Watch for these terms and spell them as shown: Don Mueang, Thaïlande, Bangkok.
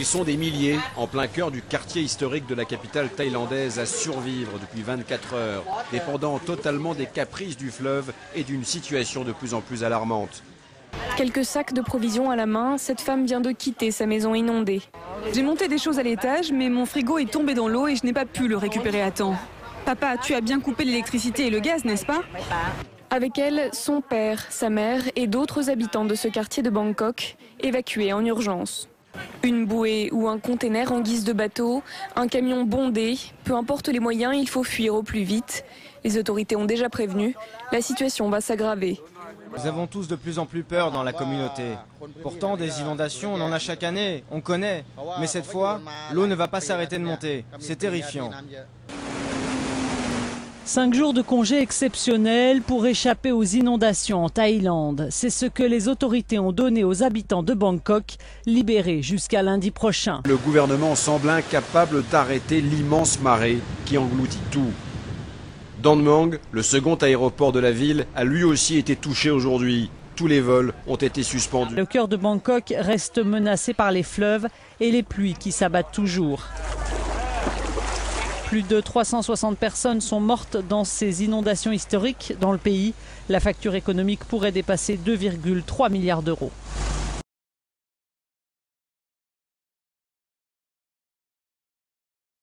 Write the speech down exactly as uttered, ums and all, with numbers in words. Ils sont des milliers, en plein cœur du quartier historique de la capitale thaïlandaise, à survivre depuis vingt-quatre heures, dépendant totalement des caprices du fleuve et d'une situation de plus en plus alarmante. Quelques sacs de provisions à la main, cette femme vient de quitter sa maison inondée. J'ai monté des choses à l'étage, mais mon frigo est tombé dans l'eau et je n'ai pas pu le récupérer à temps. Papa, tu as bien coupé l'électricité et le gaz, n'est-ce pas ? Avec elle, son père, sa mère et d'autres habitants de ce quartier de Bangkok, évacués en urgence. Une bouée ou un container en guise de bateau, un camion bondé, peu importe les moyens, il faut fuir au plus vite. Les autorités ont déjà prévenu, la situation va s'aggraver. Nous avons tous de plus en plus peur dans la communauté. Pourtant, des inondations, on en a chaque année, on connaît. Mais cette fois, l'eau ne va pas s'arrêter de monter. C'est terrifiant. Cinq jours de congé exceptionnel pour échapper aux inondations en Thaïlande. C'est ce que les autorités ont donné aux habitants de Bangkok, libérés jusqu'à lundi prochain. Le gouvernement semble incapable d'arrêter l'immense marée qui engloutit tout. Don Mueang, le second aéroport de la ville, a lui aussi été touché aujourd'hui. Tous les vols ont été suspendus. Le cœur de Bangkok reste menacé par les fleuves et les pluies qui s'abattent toujours. Plus de trois cent soixante personnes sont mortes dans ces inondations historiques dans le pays. La facture économique pourrait dépasser deux virgule trois milliards d'euros.